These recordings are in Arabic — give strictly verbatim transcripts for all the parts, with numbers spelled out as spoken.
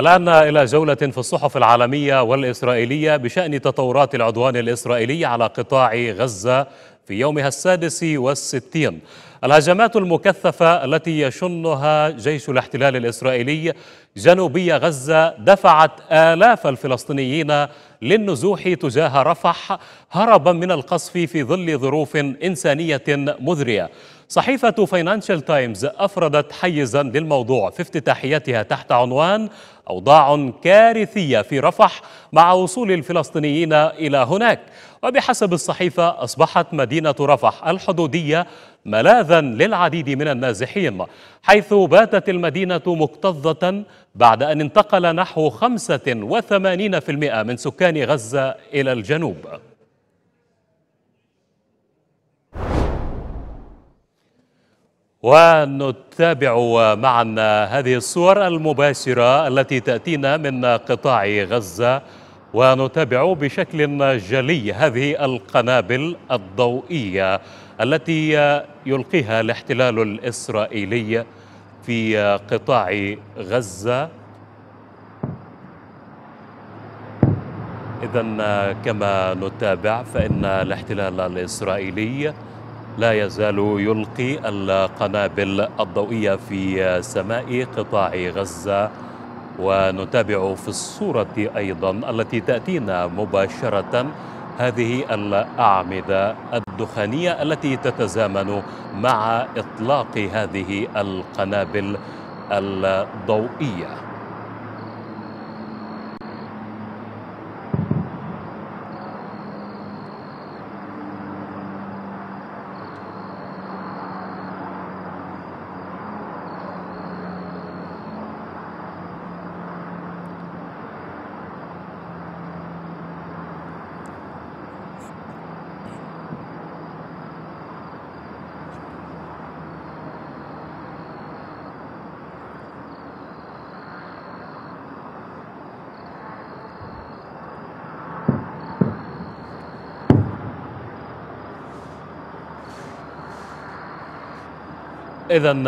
الآن إلى جولة في الصحف العالمية والإسرائيلية بشأن تطورات العدوان الإسرائيلي على قطاع غزة في يومها السادس والستين. الهجمات المكثفة التي يشنها جيش الاحتلال الإسرائيلي جنوبي غزة دفعت آلاف الفلسطينيين للنزوح تجاه رفح هربا من القصف في ظل ظروف إنسانية مذرية. صحيفة فاينانشال تايمز أفردت حيزا للموضوع في افتتاحيتها تحت عنوان أوضاع كارثية في رفح مع وصول الفلسطينيين إلى هناك. وبحسب الصحيفة أصبحت مدينة رفح الحدودية ملاذا للعديد من النازحين، حيث باتت المدينة مكتظة بعد أن انتقل نحو خمسة وثمانين بالمئة من سكان غزة إلى الجنوب. ونتابع معا هذه الصور المباشرة التي تأتينا من قطاع غزة، ونتابع بشكل جلي هذه القنابل الضوئية التي يلقيها الاحتلال الإسرائيلي في قطاع غزة. إذن كما نتابع فإن الاحتلال الإسرائيلي لا يزال يلقي القنابل الضوئية في سماء قطاع غزة. ونتابع في الصورة أيضا التي تأتينا مباشرة هذه الأعمدة الدخانية التي تتزامن مع إطلاق هذه القنابل الضوئية. إذن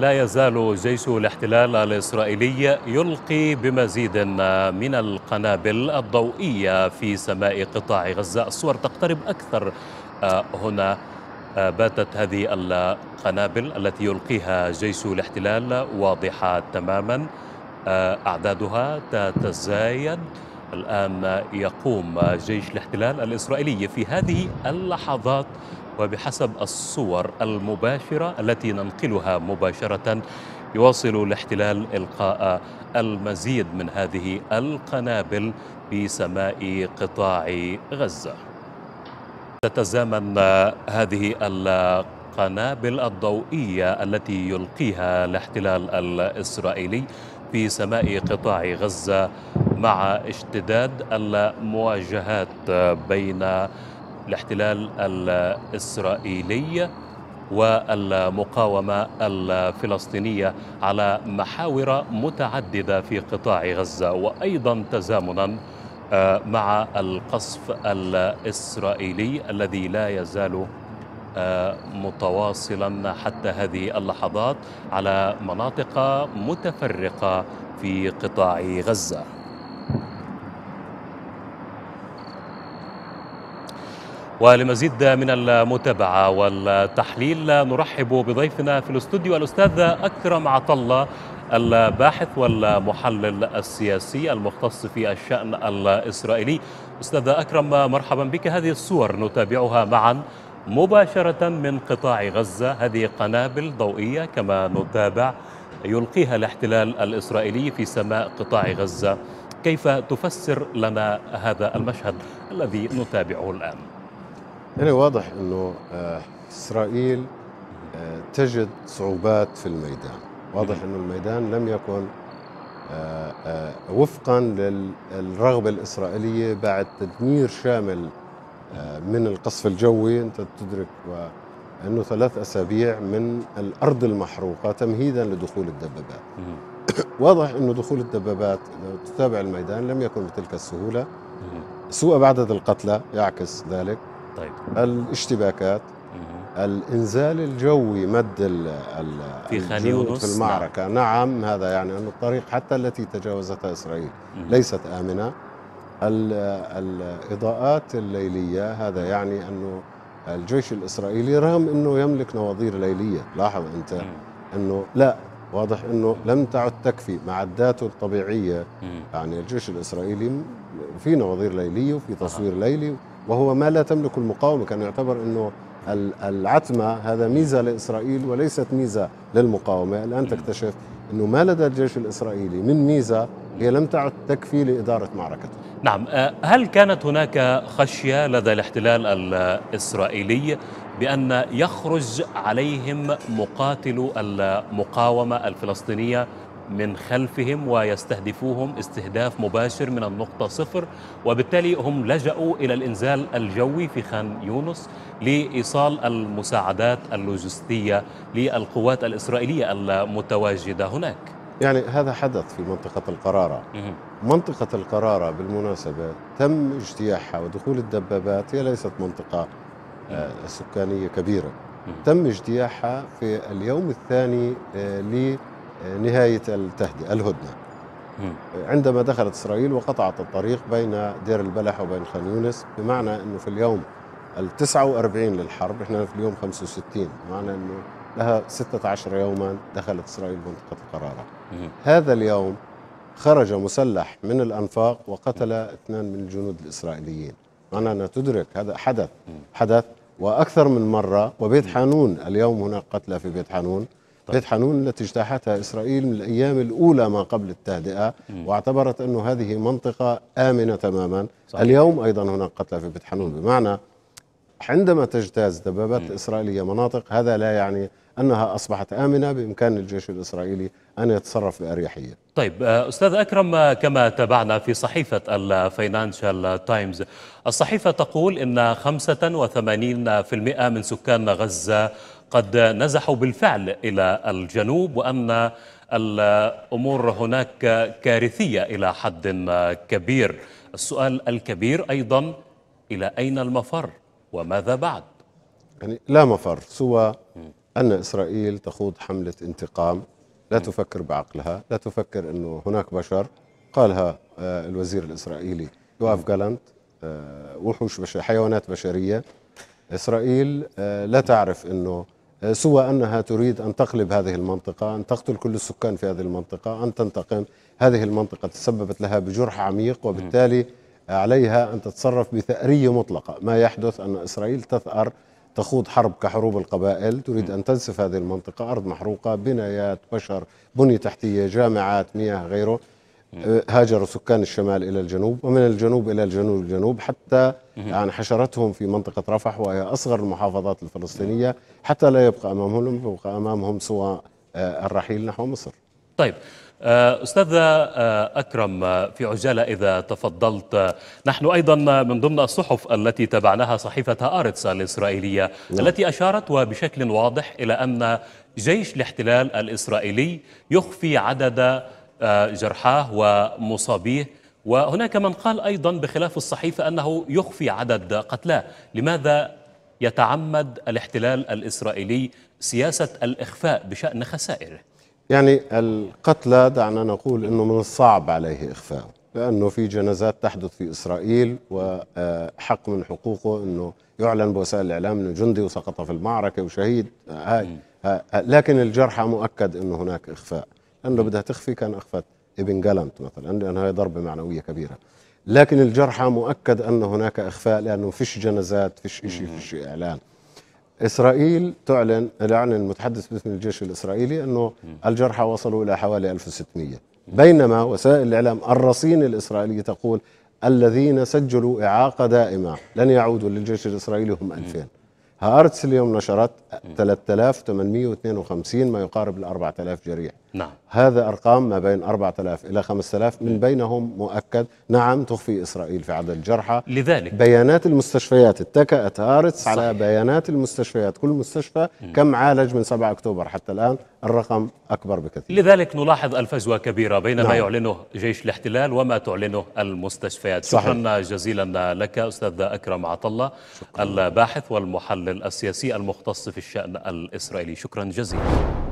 لا يزال جيش الاحتلال الإسرائيلي يلقي بمزيد من القنابل الضوئية في سماء قطاع غزة. الصور تقترب أكثر هنا. باتت هذه القنابل التي يلقيها جيش الاحتلال واضحة تماما، أعدادها تتزايد. الآن يقوم جيش الاحتلال الإسرائيلي في هذه اللحظات وبحسب الصور المباشرة التي ننقلها مباشرة يواصل الاحتلال إلقاء المزيد من هذه القنابل بسماء قطاع غزة. تتزامن هذه القنابل الضوئية التي يلقيها الاحتلال الإسرائيلي في سماء قطاع غزة مع اشتداد المواجهات بين الاحتلال الإسرائيلي والمقاومة الفلسطينية على محاور متعددة في قطاع غزة، وأيضا تزامنا مع القصف الإسرائيلي الذي لا يزال متواصلا حتى هذه اللحظات على مناطق متفرقة في قطاع غزة. ولمزيد من المتابعة والتحليل نرحب بضيفنا في الاستوديو الأستاذ أكرم عطلة، الباحث والمحلل السياسي المختص في الشأن الإسرائيلي. أستاذ أكرم مرحبا بك. هذه الصور نتابعها معا مباشرة من قطاع غزة، هذه قنابل ضوئية كما نتابع يلقيها الاحتلال الإسرائيلي في سماء قطاع غزة. كيف تفسر لنا هذا المشهد الذي نتابعه الآن؟ يعني واضح أنه إسرائيل تجد صعوبات في الميدان. واضح أنه الميدان لم يكن وفقا للرغبة الإسرائيلية بعد تدمير شامل من القصف الجوي. أنت تدرك أنه ثلاث أسابيع من الأرض المحروقة تمهيدا لدخول الدبابات. واضح أنه دخول الدبابات لو تتابع الميدان لم يكن بتلك السهولة. سوء بعدد القتلى يعكس ذلك. طيب. الاشتباكات، الانزال الجوي مد الجنود في, في المعركه. نعم. نعم، هذا يعني ان الطريق حتى التي تجاوزتها اسرائيل مم. ليست امنه. الاضاءات الليليه هذا يعني انه الجيش الاسرائيلي رغم انه يملك نواظير ليليه، لاحظ انت مم. انه لا، واضح انه لم تعد تكفي معداته الطبيعيه. مم. يعني الجيش الاسرائيلي في نواظير ليليه وفي تصوير آه. ليلي، وهو ما لا تملك المقاومه. كان يعتبر انه العتمة هذا ميزة لإسرائيل وليست ميزة للمقاومة. الآن تكتشف أنه ما لدى الجيش الإسرائيلي من ميزة هي لم تعد تكفي لإدارة معركته. نعم، هل كانت هناك خشية لدى الاحتلال الإسرائيلي بأن يخرج عليهم مقاتلو المقاومة الفلسطينية من خلفهم ويستهدفوهم استهداف مباشر من النقطة صفر، وبالتالي هم لجأوا إلى الإنزال الجوي في خان يونس لإيصال المساعدات اللوجستية للقوات الإسرائيلية المتواجدة هناك؟ يعني هذا حدث في منطقة القرارة. منطقة القرارة بالمناسبة تم اجتياحها ودخول الدبابات، هي ليست منطقة سكانية كبيرة، تم اجتياحها في اليوم الثاني ل نهاية التهدئة الهدنة. مم. عندما دخلت إسرائيل وقطعت الطريق بين دير البلح وبين خان يونس، بمعنى أنه في اليوم التسعة وأربعين للحرب، إحنا في اليوم خمسة وستين، بمعنى أنه لها ستة عشر يوما دخلت إسرائيل منطقة القرارة. مم. هذا اليوم خرج مسلح من الأنفاق وقتل اثنان من الجنود الإسرائيليين. معنى أنها تدرك هذا حدث حدث وأكثر من مرة. وبيت حانون اليوم هناك قتلى في بيت حانون. بيت حانون التي اجتاحتها إسرائيل من الأيام الأولى ما قبل التهدئة، واعتبرت أنه هذه منطقة آمنة تماما. صحيح. اليوم أيضا هناك قتلى في بيت حانون، بمعنى عندما تجتاز دبابات الإسرائيلية مناطق هذا لا يعني أنها أصبحت آمنة، بإمكان الجيش الإسرائيلي أن يتصرف بأريحية. طيب أستاذ أكرم، كما تابعنا في صحيفة الفاينانشال تايمز، الصحيفة تقول إن خمسة وثمانين بالمئة من سكان غزة قد نزحوا بالفعل إلى الجنوب، وأن الأمور هناك كارثية إلى حد كبير. السؤال الكبير أيضا، إلى أين المفر وماذا بعد؟ يعني لا مفر سوى أن إسرائيل تخوض حملة انتقام. لا تفكر بعقلها، لا تفكر أنه هناك بشر. قالها الوزير الإسرائيلي يوآف غالانت، وحوش بشر، حيوانات بشرية. إسرائيل لا تعرف أنه سوى أنها تريد أن تقلب هذه المنطقة، أن تقتل كل السكان في هذه المنطقة، أن تنتقم. هذه المنطقة تسببت لها بجرح عميق، وبالتالي عليها أن تتصرف بثأرية مطلقة. ما يحدث أن إسرائيل تثأر، تخوض حرب كحروب القبائل، تريد أن تنسف هذه المنطقة، أرض محروقة، بنايات، بشر، بنية تحتية، جامعات، مياه، غيره. هاجروا سكان الشمال إلى الجنوب، ومن الجنوب إلى الجنوب الجنوب حتى يعني حشرتهم في منطقة رفح، وهي أصغر المحافظات الفلسطينية، حتى لا يبقى أمامهم يبقى أمامهم سوى الرحيل نحو مصر. طيب أستاذ أكرم، في عجالة إذا تفضلت، نحن أيضا من ضمن الصحف التي تابعناها صحيفة هارتس الإسرائيلية، نعم. التي أشارت وبشكل واضح إلى أن جيش الاحتلال الإسرائيلي يخفي عدد جرحاه ومصابيه، وهناك من قال أيضا بخلاف الصحيفة أنه يخفي عدد قتلاه. لماذا يتعمد الاحتلال الإسرائيلي سياسة الإخفاء بشأن خسائره؟ يعني القتلى دعنا نقول أنه من الصعب عليه إخفاءه، لأنه في جنازات تحدث في إسرائيل، وحق من حقوقه أنه يعلن بوسائل الإعلام أنه جندي وسقط في المعركة وشهيد. لكن الجرحى مؤكد أنه هناك إخفاء، لأنه بدها تخفي كان أخفت ابن غالانت مثلا، لأن هي ضربة معنوية كبيرة. لكن الجرحى مؤكد أن هناك إخفاء، لأنه فيش جنازات، فيش إشي، فيش إعلان. إسرائيل تعلن الإعلان المتحدث باسم الجيش الإسرائيلي أنه الجرحى وصلوا إلى حوالي ألف وستمئة، بينما وسائل الإعلام الرصين الإسرائيلية تقول الذين سجلوا إعاقة دائمة لن يعودوا للجيش الإسرائيلي هم ألفين. هارتس اليوم نشرت ثلاثة آلاف وثمانمئة واثنين وخمسين، ما يقارب الأربعة آلاف جريح. نعم. هذا أرقام ما بين أربعة آلاف إلى خمسة آلاف، من بينهم مؤكد. نعم تخفي إسرائيل في عدد الجرحى، لذلك بيانات المستشفيات اتكأت هارتس على بيانات المستشفيات، كل مستشفى م. كم عالج من سبعة أكتوبر حتى الآن، الرقم أكبر بكثير. لذلك نلاحظ الفجوة كبيرة بين نعم. ما يعلنه جيش الاحتلال وما تعلنه المستشفيات. شكرا صحيح. جزيلا لك أستاذ أكرم عطلة، الباحث والمحلل السياسي المختص في الشأن الإسرائيلي، شكرا جزيلا.